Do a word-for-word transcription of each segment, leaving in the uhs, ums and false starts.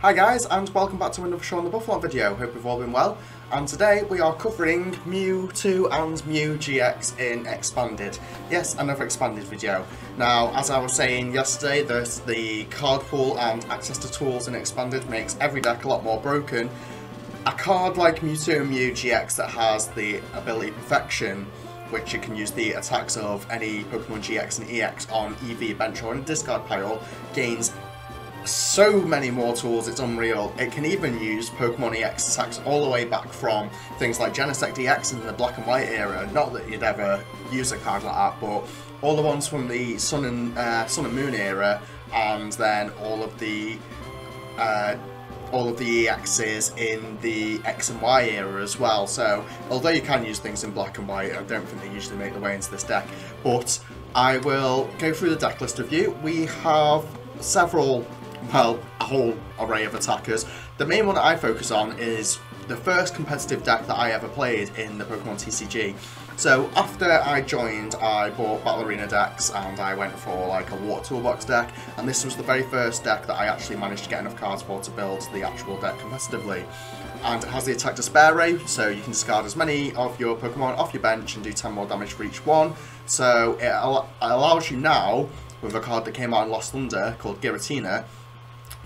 Hi guys, and welcome back to another Sean the Buffalon video. Hope you've all been well, and today we are covering Mewtwo and Mew G X in Expanded. Yes, another Expanded video. Now, as I was saying yesterday, that the card pool and access to tools in Expanded makes every deck a lot more broken. A card like Mewtwo and Mew G X that has the ability Perfection, which you can use the attacks of any Pokemon G X and E X on E V bench or in a discard pile, gains so many more tools, it's unreal. It can even use Pokemon E X attacks all the way back from things like Genesect E X in the black and white era. Not that you'd ever use a card like that, but all the ones from the Sun and, uh, Sun and Moon era, and then all of the uh, all of the E Xs in the X and Y era as well. So although you can use things in black and white, I don't think they usually make their way into this deck. But I will go through the deck list review. We have several, well, a whole array of attackers. The main one that I focus on is the first competitive deck that I ever played in the Pokemon T C G. So after I joined, I bought Battle Arena decks and I went for like a Water Toolbox deck, and this was the very first deck that I actually managed to get enough cards for to build the actual deck competitively. And it has the attack despair rate, so you can discard as many of your Pokemon off your bench and do ten more damage for each one. So it al allows you now, with a card that came out in Lost Thunder called Giratina,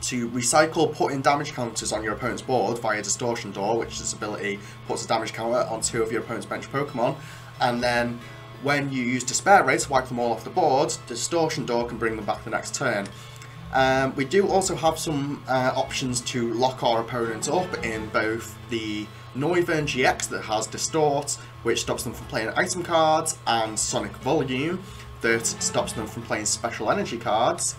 to recycle putting damage counters on your opponent's board via Distortion Door, which this ability puts a damage counter on two of your opponent's bench Pokemon, and then when you use Despair Ray to wipe them all off the board, Distortion Door can bring them back the next turn. Um, we do also have some uh, options to lock our opponents up in both the Noivern G X that has Distort, which stops them from playing item cards, and Sonic Volume that stops them from playing special energy cards.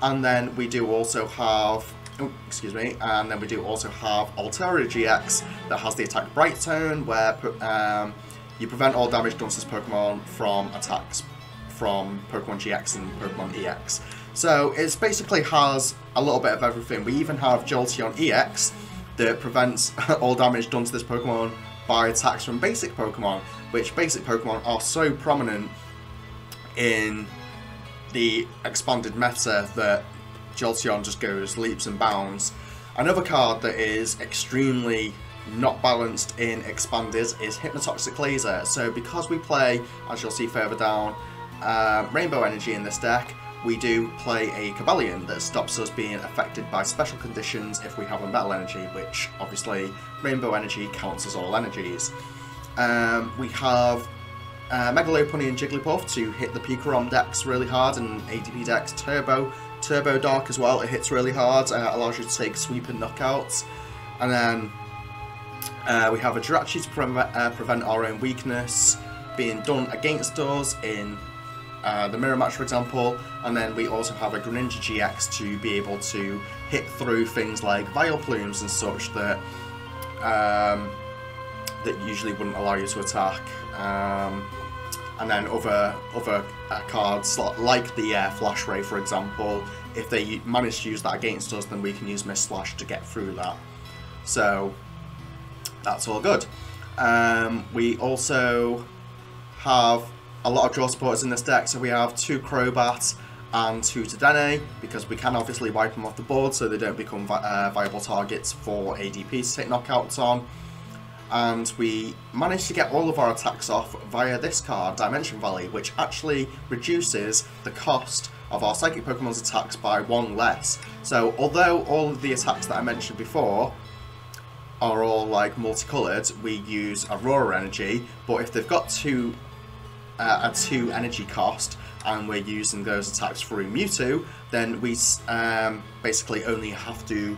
And then we do also have, oh, excuse me, and then we do also have Alteria G X that has the attack Bright Tone, where um, you prevent all damage done to this Pokemon from attacks from Pokemon G X and Pokemon E X. So it basically has a little bit of everything. We even have Jolteon E X that prevents all damage done to this Pokemon by attacks from basic Pokemon, which basic Pokemon are so prominent in the expanded meta that Jolteon just goes leaps and bounds. Another card that is extremely not balanced in expanded is Hypnotoxic Laser. So because we play, as you'll see further down, uh, Rainbow Energy in this deck, we do play a Cobalion that stops us being affected by special conditions if we have a Metal Energy, which obviously Rainbow Energy counts as all energies. Um, we have Uh, Mega Lopunny and Jigglypuff to hit the Pikarom decks really hard, and A D P decks. Turbo, Turbo Dark as well, it hits really hard, uh, allows you to take sweep and knockouts. And then uh, we have a Jirachi to pre uh, prevent our own weakness being done against us in uh, the mirror match, for example. And then we also have a Greninja G X to be able to hit through things like Vileplumes and such that um, that usually wouldn't allow you to attack. Um, and then other other uh, cards like the uh, Flash Ray, for example, if they manage to use that against us, then we can use Mist Slash to get through that. So that's all good. Um, we also have a lot of draw supporters in this deck, so we have two Crobat and two Dedenne, because we can obviously wipe them off the board so they don't become vi uh, viable targets for A D P to take knockouts on. And we managed to get all of our attacks off via this card, Dimension Valley, which actually reduces the cost of our Psychic Pokemon's attacks by one less. So although all of the attacks that I mentioned before are all like multicoloured, we use Aurora Energy, but if they've got two, uh, a two energy cost, and we're using those attacks through Mewtwo, then we um, basically only have to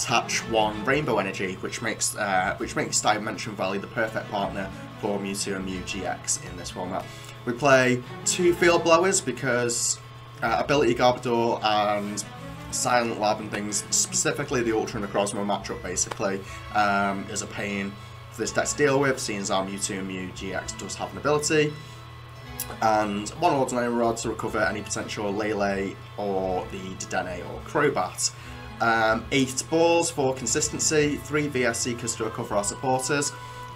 attach one Rainbow Energy, which makes uh, which makes Dimension Valley the perfect partner for Mewtwo and Mew G X in this format. We play two Field Blowers because uh, Ability Garbodor and Silent Lab and things, specifically the Ultra Necrozma matchup, basically um, is a pain for this deck to deal with, seeing as our Mewtwo and Mew G X does have an ability. And one Ordinary Rod to recover any potential Lele or the Dedenne or Crobat. Um, eight balls for consistency, three V S Seekers to recover our supporters,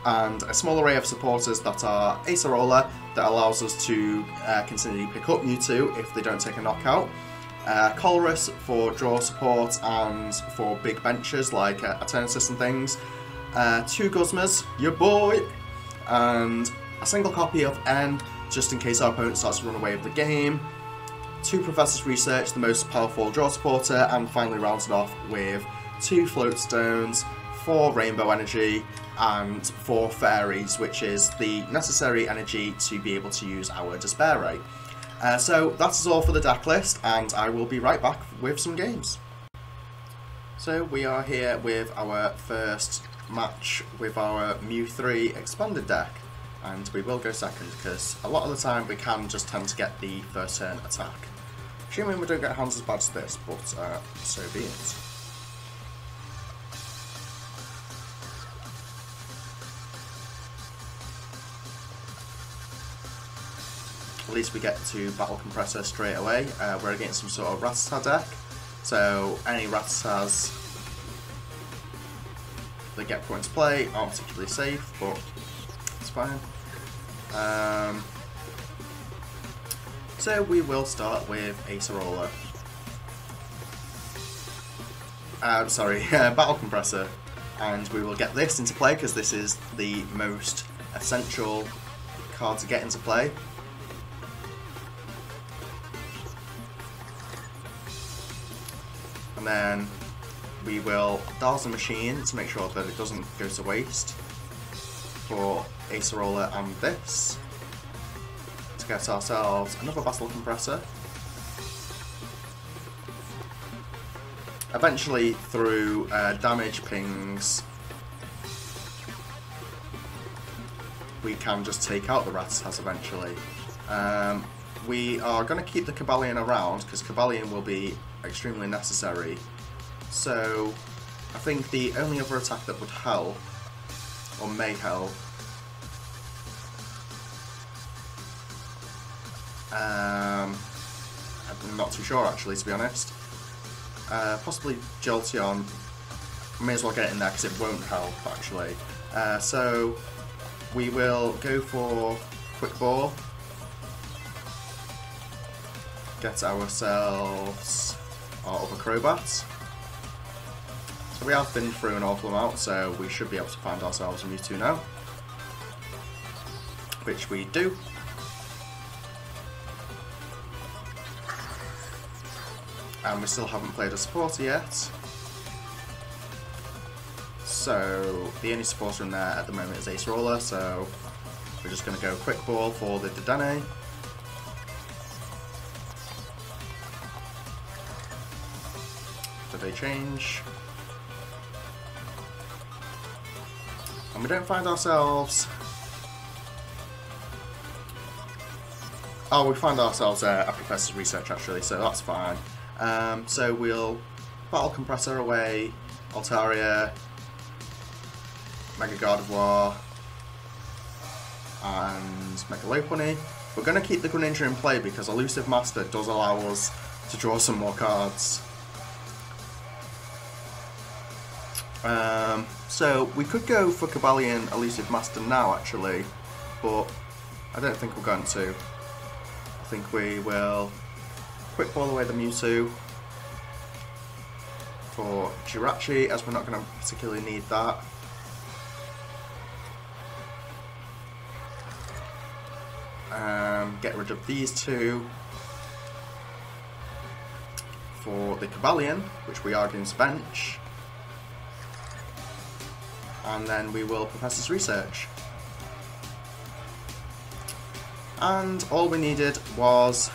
and a small array of supporters that are Acerola that allows us to uh, continually pick up Mewtwo if they don't take a knockout, Uh, Colress for draw support and for big benches like uh, Attensis and things. Uh, two Guzmas, your boy! And a single copy of End, just in case our opponent starts to run away with the game. Two Professor's Research, the most powerful draw supporter, and finally rounded off with two Float Stones, four Rainbow Energy, and four Fairies, which is the necessary energy to be able to use our Despair Ray. Uh, so that is all for the deck list, and I will be right back with some games. So we are here with our first match with our Mew three expanded deck, and we will go second because a lot of the time we can just tend to get the first turn attack. Assuming we don't get hands as bad as this, but uh, so be it. At least we get to Battle Compressor straight away. Uh, we're against some sort of Rattata deck, so any Rattatas that get put into play aren't particularly safe, but it's fine. Um, so we will start with Acerola. Uh, sorry, Battle Compressor, and we will get this into play because this is the most essential card to get into play. Then we will Dazzle Machine to make sure that it doesn't go to waste for Acerola and this to get ourselves another Battle Compressor. Eventually through uh, damage pings we can just take out the Rattatas eventually. Um, we are going to keep the Cobalion around because Cobalion will be extremely necessary, so I think the only other attack that would help, or may help, um, I'm not too sure actually, to be honest, uh, possibly Jolteon. I may as well get it in there because it won't help actually, uh, so we will go for Quick Ball, get ourselves our other Crobat. So we have been through an awful amount, so we should be able to find ourselves a Mewtwo now, which we do. And we still haven't played a supporter yet, so the only supporter in there at the moment is Acerola, so we're just going to go Quick Ball for the Dedenne. They change, and we don't find ourselves. Oh, we find ourselves uh, a Professor's Research actually, so that's fine. Um, so we'll Battle Compressor away, Altaria, Mega Gardevoir, and Mega Lopunny. We're going to keep the Greninja in play because Elusive Master does allow us to draw some more cards. Um, so we could go for Cobalion Elusive Master now actually, but I don't think we're going to. I think we will Quick Ball away the Mewtwo for Jirachi, as we're not going to particularly need that. Um, get rid of these two for the Cobalion, which we are going to bench. And then we will Professor's Research. And all we needed was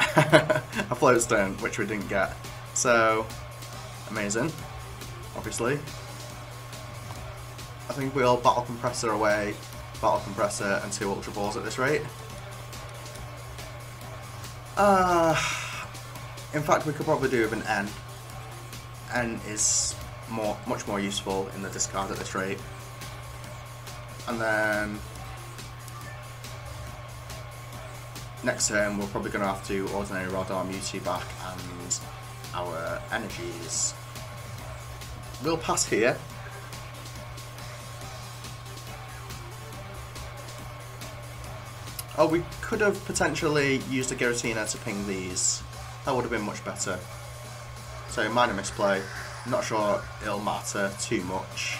a Float Stone, which we didn't get. So, amazing, obviously. I think we'll Battle Compressor away, Battle Compressor and two Ultra Balls at this rate. Uh, in fact, we could probably do with an N. N is More, much more useful in the discard at this rate. And then next turn we're probably going to have to Ordinary Rod our Mewtwo back and our energies. We'll pass here. Oh, we could have potentially used a Giratina to ping these. That would have been much better. So, minor misplay. I'm not sure it'll matter too much.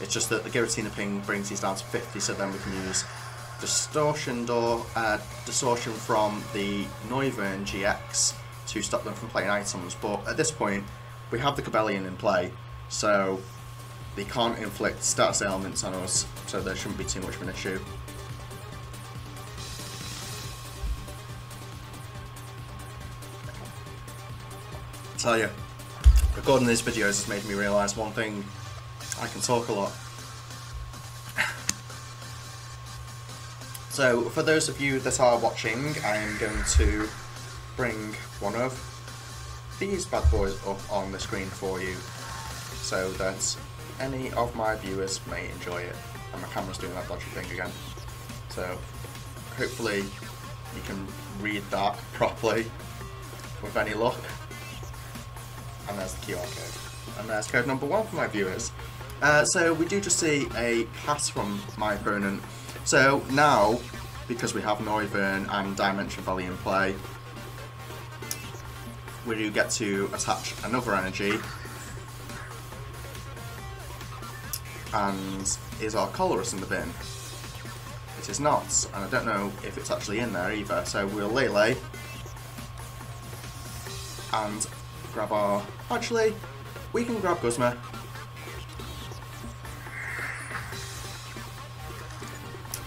It's just that the Giratina ping brings these down to fifty, so then we can use Distortion Door, uh, Distortion from the Noivern G X to stop them from playing items. But at this point, we have the Cobalion in play, so they can't inflict status ailments on us, so there shouldn't be too much of an issue. I tell you, recording these videos has made me realise one thing: I can talk a lot. So for those of you that are watching, I am going to bring one of these bad boys up on the screen for you, so that any of my viewers may enjoy it. And my camera's doing that dodgy thing again, so hopefully you can read that properly with any luck. And there's the Q R code. And there's code number one for my viewers. Uh, so we do just see a pass from my opponent. So now, because we have Noivern and Dimension Valley in play, we do get to attach another energy. And is our Colorus in the bin? It is not. And I don't know if it's actually in there either. So we'll Lele. And grab our... Actually, we can grab Guzma.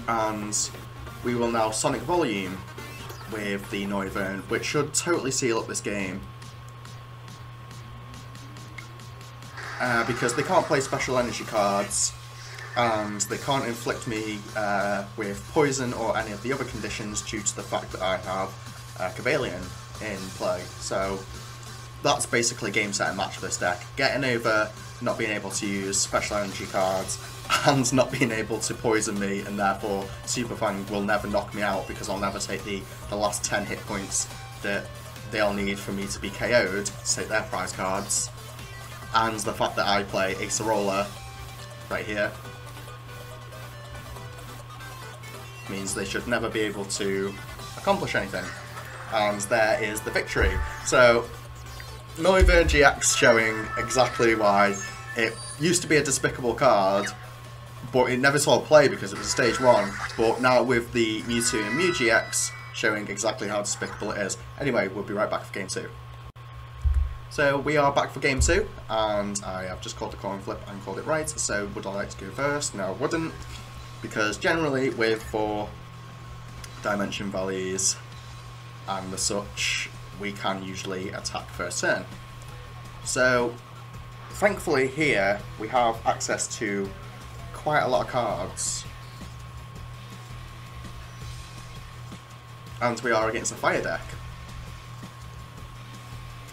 And we will now Sonic Volume with the Noivern, which should totally seal up this game. Uh, because they can't play special energy cards, and they can't inflict me uh, with poison or any of the other conditions due to the fact that I have uh, Cobalion in play. So that's basically game, set and match for this deck. Getting over not being able to use special energy cards and not being able to poison me, and therefore Superfang will never knock me out because I'll never take the, the last ten hit points that they'll need for me to be K O'd to take their prize cards. And the fact that I play Acerola right here means they should never be able to accomplish anything. And there is the victory. So Noivern G X showing exactly why it used to be a despicable card, but it never saw play because it was a stage one, but now with the Mewtwo and Mew G X showing exactly how despicable it is. Anyway, we'll be right back for game two. So we are back for game two, and I have just called the coin flip and called it right, so would I like to go first? No, I wouldn't, because generally with four Dimension Valleys and the such, we can usually attack first turn. So thankfully here we have access to quite a lot of cards, and we are against a fire deck.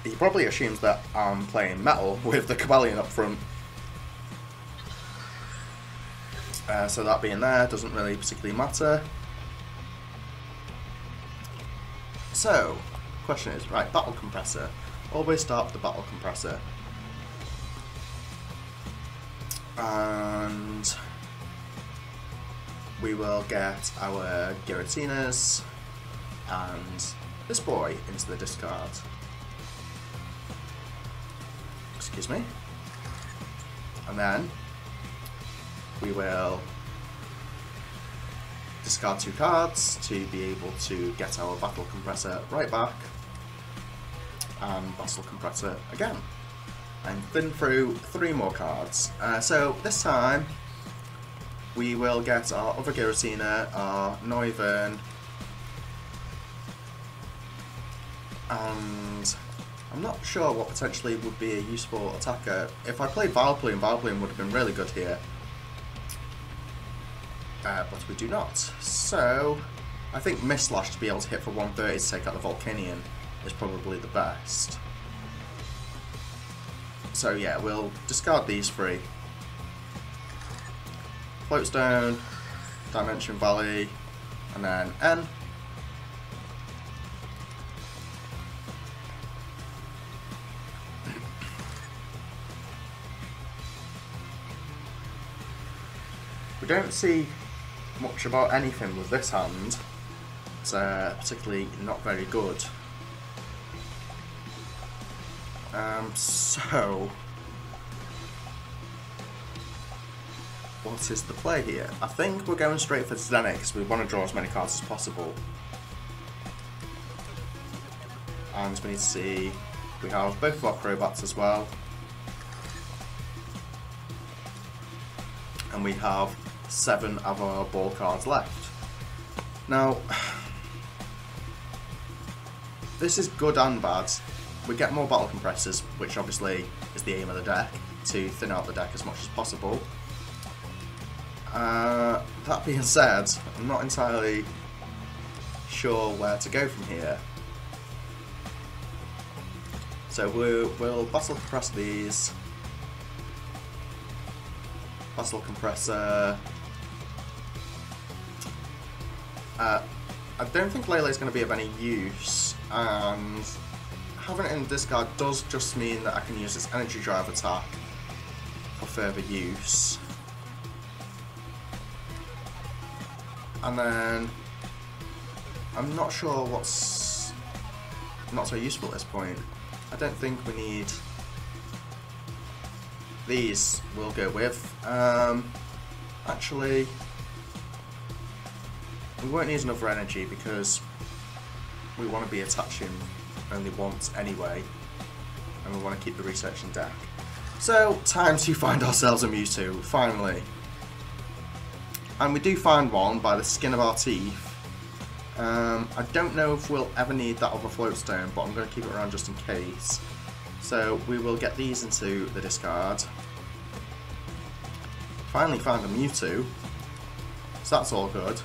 He probably assumes that I'm playing metal with the Cobalion up front, uh, so that being there doesn't really particularly matter. So question is, right, Battle Compressor. Always start with the Battle Compressor. And we will get our Giratinas and this boy into the discard. Excuse me. And then we will discard two cards to be able to get our Battle Compressor right back. And Battle Compressor again, and thin through three more cards. Uh, so this time we will get our other Giratina, our Noivern, and I'm not sure what potentially would be a useful attacker. If I played Vileplume, Vileplume would have been really good here, uh, but we do not. So I think Mist Slash to be able to hit for one thirty to take out the Volcanion is probably the best. So yeah, we'll discard these three. Floatstone, Dimension Valley, and then N. We don't see much about anything with this hand, that's uh, particularly not very good. Um, so, what is the play here? I think we're going straight for Dedenne because we want to draw as many cards as possible. And we need to see, we have both of our Crobats as well. And we have seven of our ball cards left. Now, this is good and bad. We get more Battle Compressors, which obviously is the aim of the deck, to thin out the deck as much as possible. Uh, that being said, I'm not entirely sure where to go from here. So we'll, we'll Battle Compress these. Battle Compressor. Uh, I don't think Lele is going to be of any use, and having it in discard does just mean that I can use this Energy Drive attack for further use. And then I'm not sure what's not so useful at this point. I don't think we need these, we'll go with. Um, actually, we won't need another energy because we want to be attaching only once anyway, and we want to keep the research in deck. So, time to find ourselves a Mewtwo, finally. And we do find one by the skin of our teeth. Um, I don't know if we'll ever need that other float stone, but I'm going to keep it around just in case. So we will get these into the discard. Finally found a Mewtwo, so that's all good.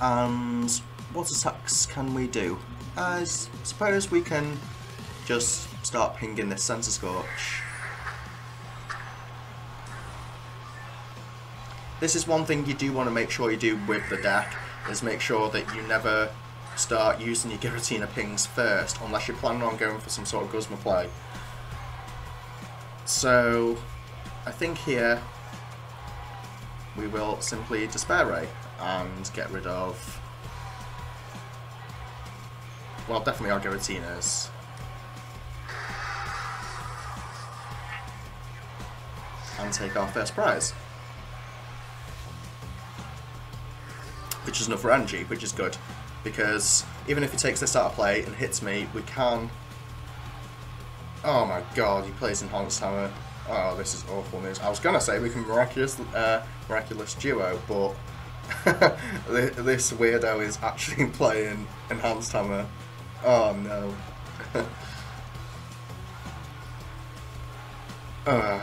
And what attacks can we do? I suppose we can just start pinging this Sensor Scorch. This is one thing you do want to make sure you do with the deck, is make sure that you never start using your Giratina pings first, unless you're planning on going for some sort of Guzma play. So, I think here we will simply Despair Ray and get rid of, well, definitely our Giratinas. And take our first prize, which is another energy, which is good, because even if he takes this out of play and hits me, we can... Oh my god, he plays Enhanced Hammer. Oh, this is awful news. I was gonna say we can Miraculous, uh, Miraculous Duo, but this weirdo is actually playing Enhanced Hammer. Oh no. uh,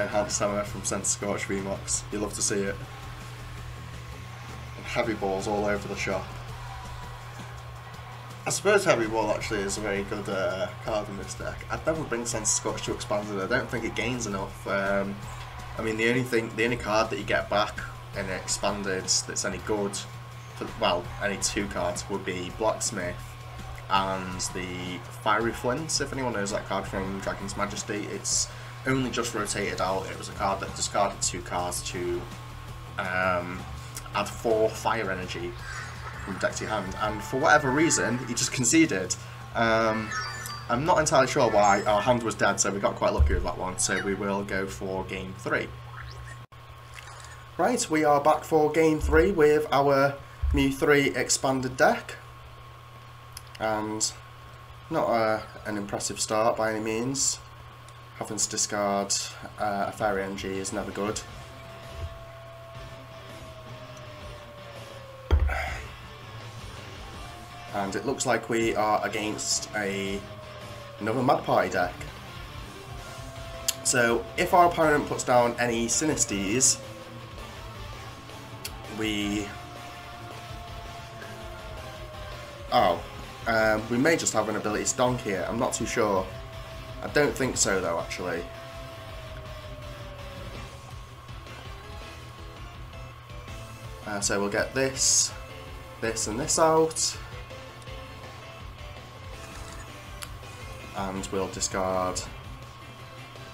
Enhanced Hammer from Sensor Scorch V MOX. You love to see it. And Heavy Ball's all over the shop. I suppose Heavy Ball actually is a very good uh, card in this deck. I'd never bring Sensor Scorch to Expanded. I don't think it gains enough. Um, I mean, the only thing, the only card that you get back in Expanded that's any good, for, well, any two cards would be Blacksmith and the Fiery Flint. If anyone knows that card from Dragon's Majesty, it's only just rotated out. It was a card that discarded two cards to um, add four fire energy from deck to your hand, and for whatever reason, he just conceded. Um, I'm not entirely sure why. Our hand was dead, so we got quite lucky with that one, so we will go for game three. Right, we are back for game three with our Mew three expanded deck, and not a, an impressive start by any means. Having to discard uh, a Fairy Energy is never good. And it looks like we are against a another Mad Party deck. So if our opponent puts down any Synesties, we oh um, we may just have an ability stonk here. I'm not too sure. I don't think so though, actually. Uh, so we'll get this, this and this out. And we'll discard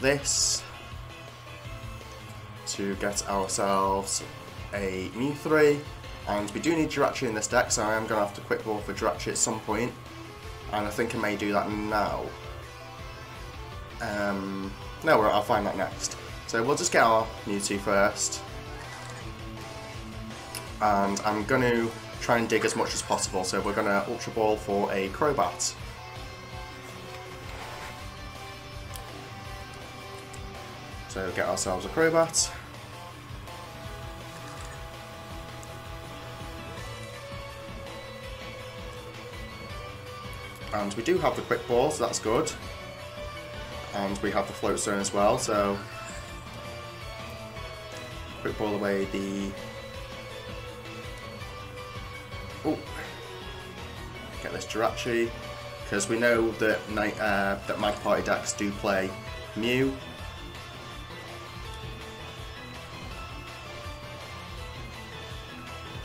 this to get ourselves a Mew three, and we do need Jirachi in this deck, so I am going to have to Quick Ball for Jirachi at some point, and I think I may do that now. Um, no, I'll find that next. So we'll just get our Mewtwo first, and I'm going to try and dig as much as possible, so we're going to Ultra Ball for a Crobat. So we'll get ourselves a Crobat. And we do have the Quick Ball, so that's good. And we have the Float Stone as well, so Quick Ball away the... Oh, get this Jirachi, because we know that uh, that Mad Party decks do play Mew.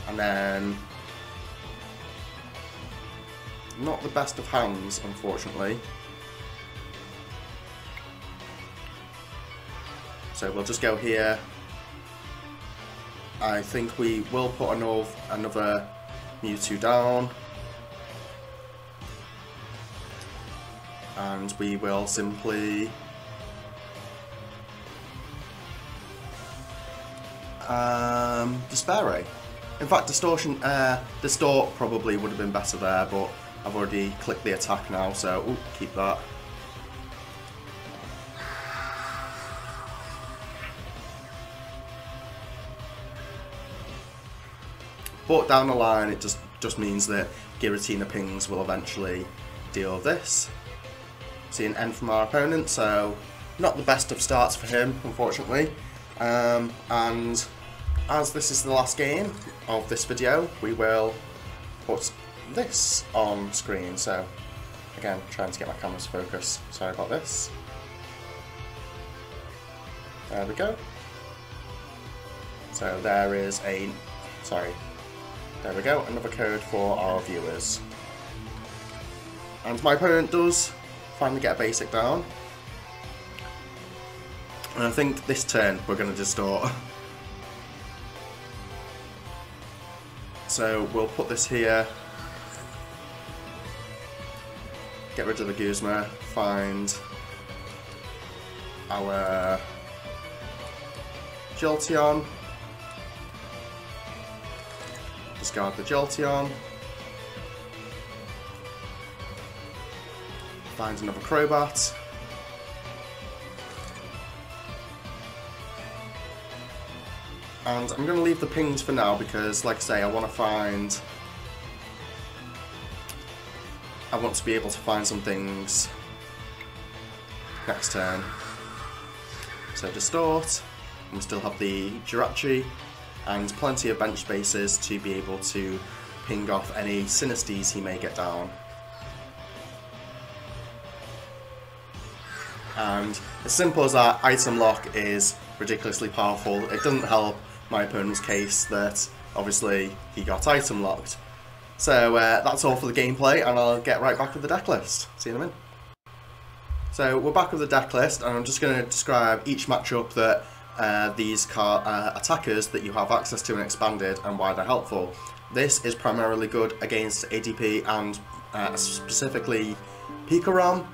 And then, not the best of hands, unfortunately. So we'll just go here. I think we will put another, another Mewtwo down. And we will simply... Um, Despair Ray. In fact, Distortion, uh, Distort probably would have been better there, but I've already clicked the attack now, so ooh, keep that. But down the line, it just, just means that Giratina pings will eventually deal this. See an end from our opponent, so not the best of starts for him, unfortunately. Um, and as this is the last game of this video, we will put this on screen. So again, trying to get my camera to focus. Sorry about this. There we go. So there is a... Sorry. There we go, another code for our viewers. And my opponent does finally get a basic down. And I think this turn we're going to Distort. So we'll put this here. Get rid of the Guzma, find our Jolteon. Discard the Jolteon. Find another Crobat. And I'm going to leave the pings for now because, like I say, I want to find... I want to be able to find some things next turn. So Distort, and we still have the Jirachi, and plenty of bench spaces to be able to ping off any Synestias he may get down. And as simple as that, item lock is ridiculously powerful. It doesn't help my opponent's case that obviously he got item locked. So uh, that's all for the gameplay, and I'll get right back with the deck list. See you in a minute. So we're back with the deck list, and I'm just going to describe each matchup that uh, these car uh, attackers that you have access to in Expanded and why they're helpful. This is primarily good against A D P and uh, specifically Pikarom.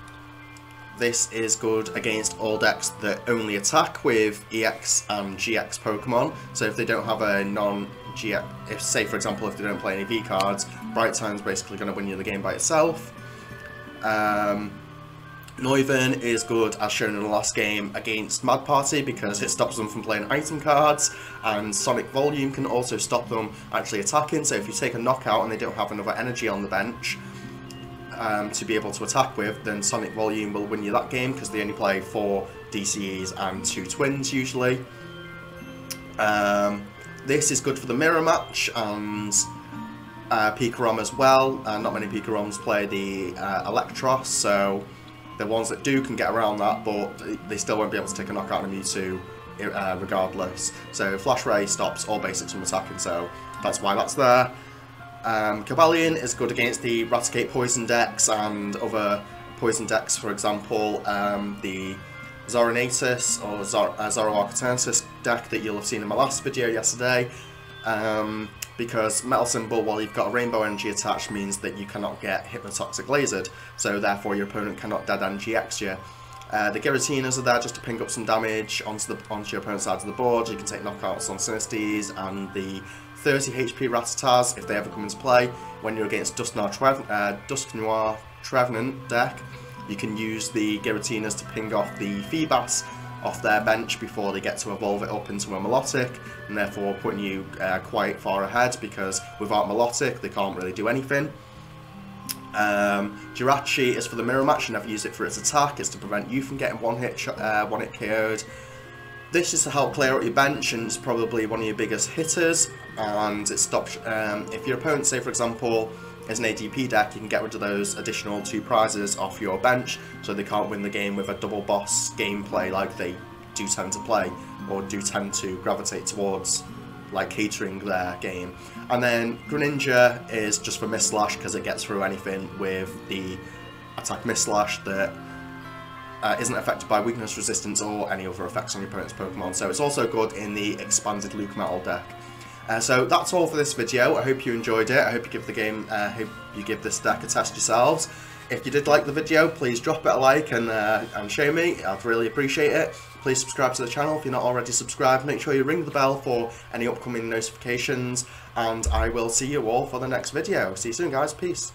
This is good against all decks that only attack with E X and G X Pokemon. So if they don't have a non-G X, if say for example if they don't play any V cards, Bright Time's basically going to win you the game by itself. Um, Noivern is good, as shown in the last game, against Mad Party because it stops them from playing item cards, and Sonic Volume can also stop them actually attacking. So if you take a knockout and they don't have another energy on the bench Um, to be able to attack with, then Sonic Volume will win you that game because they only play four D C Es and two Twins usually. Um, this is good for the mirror match and uh, Pikarom as well. Uh, not many Pikaroms play the uh, Electros, so the ones that do can get around that, but they still won't be able to take a knockout on a Mewtwo uh, regardless. So Flash Ray stops all basics from attacking, so that's why that's there. Um, Cobalion is good against the Raticate Poison decks and other Poison decks, for example, um, the Zoroarchitensis or Zor uh, Zoroarchitensis deck that you'll have seen in my last video yesterday, um, because Metal Symbol, while you've got a Rainbow Energy attached, means that you cannot get Hypnotoxic Lasered, so therefore your opponent cannot Dedenne G X you. Uh, the Giratinas are there just to ping up some damage onto, the, onto your opponent's side of the board. You can take knockouts on Synestias and the thirty H P Rattatas if they ever come into play. When you're against Dusk Noir, Treven uh, Dusk Noir Trevenant deck, you can use the Giratinas to ping off the Feebas off their bench before they get to evolve it up into a Milotic, and therefore putting you uh, quite far ahead, because without Milotic they can't really do anything. Um, Jirachi is for the mirror match. You never use it for its attack. It's to prevent you from getting one hit, uh, one hit K O'd. This is to help clear out your bench, and it's probably one of your biggest hitters. And it stops um, if your opponent, say for example, is an A D P deck, you can get rid of those additional two prizes off your bench, so they can't win the game with a double boss gameplay like they do tend to play, or do tend to gravitate towards, like catering their game. And then Greninja is just for Mist Slash, because it gets through anything with the attack Mist Slash that uh, isn't affected by weakness, resistance, or any other effects on your opponent's Pokemon. So it's also good in the expanded Luke Metal deck. Uh, so that's all for this video. I hope you enjoyed it. I hope you give the game, I uh, hope you give this deck a test yourselves. If you did like the video, please drop it a like and, uh, and show me. I'd really appreciate it. Please subscribe to the channel if you're not already subscribed. Make sure you ring the bell for any upcoming notifications. And I will see you all for the next video. See you soon, guys. Peace.